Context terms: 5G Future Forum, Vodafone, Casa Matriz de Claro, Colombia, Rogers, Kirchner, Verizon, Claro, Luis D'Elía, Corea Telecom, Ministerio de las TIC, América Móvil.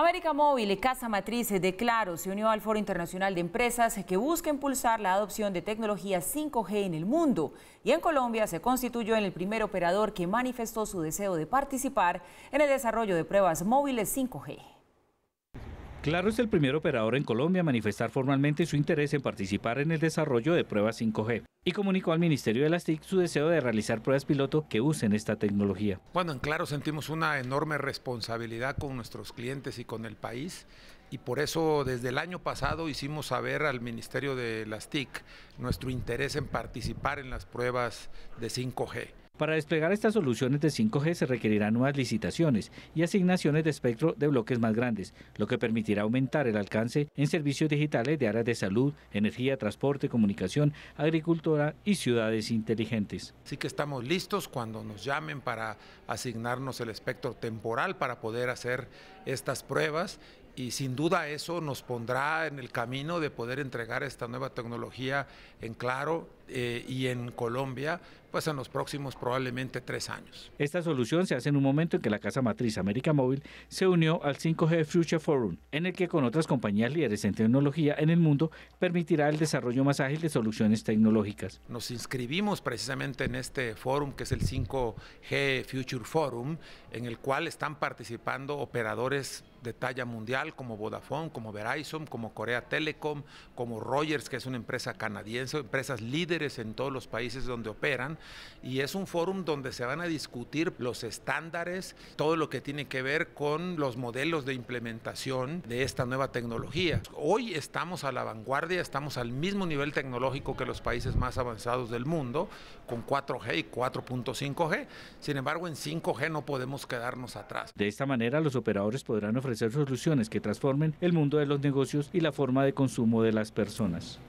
América Móvil y Casa Matriz de Claro se unió al Foro Internacional de Empresas que busca impulsar la adopción de tecnología 5G en el mundo. Y en Colombia se constituyó en el primer operador que manifestó su deseo de participar en el desarrollo de pruebas móviles 5G. Claro es el primer operador en Colombia a manifestar formalmente su interés en participar en el desarrollo de pruebas 5G y comunicó al Ministerio de las TIC su deseo de realizar pruebas piloto que usen esta tecnología. Bueno, en Claro sentimos una enorme responsabilidad con nuestros clientes y con el país, y por eso desde el año pasado hicimos saber al Ministerio de las TIC nuestro interés en participar en las pruebas de 5G. Para desplegar estas soluciones de 5G se requerirán nuevas licitaciones y asignaciones de espectro de bloques más grandes, lo que permitirá aumentar el alcance en servicios digitales de áreas de salud, energía, transporte, comunicación, agricultura y ciudades inteligentes. Así que estamos listos cuando nos llamen para asignarnos el espectro temporal para poder hacer estas pruebas, y sin duda eso nos pondrá en el camino de poder entregar esta nueva tecnología en Claro y en Colombia, pues en los próximos probablemente 3 años. Esta solución se hace en un momento en que la casa matriz América Móvil se unió al 5G Future Forum, en el que con otras compañías líderes en tecnología en el mundo permitirá el desarrollo más ágil de soluciones tecnológicas. Nos inscribimos precisamente en este forum que es el 5G Future Forum, en el cual están participando operadores de talla mundial como Vodafone, como Verizon, como Corea Telecom, como Rogers, que es una empresa canadiense, empresas líderes en todos los países donde operan, y es un fórum donde se van a discutir los estándares, todo lo que tiene que ver con los modelos de implementación de esta nueva tecnología. Hoy estamos a la vanguardia, estamos al mismo nivel tecnológico que los países más avanzados del mundo, con 4G y 4.5G, sin embargo en 5G no podemos quedarnos atrás. De esta manera los operadores podrán ofrecer soluciones que transformen el mundo de los negocios y la forma de consumo de las personas.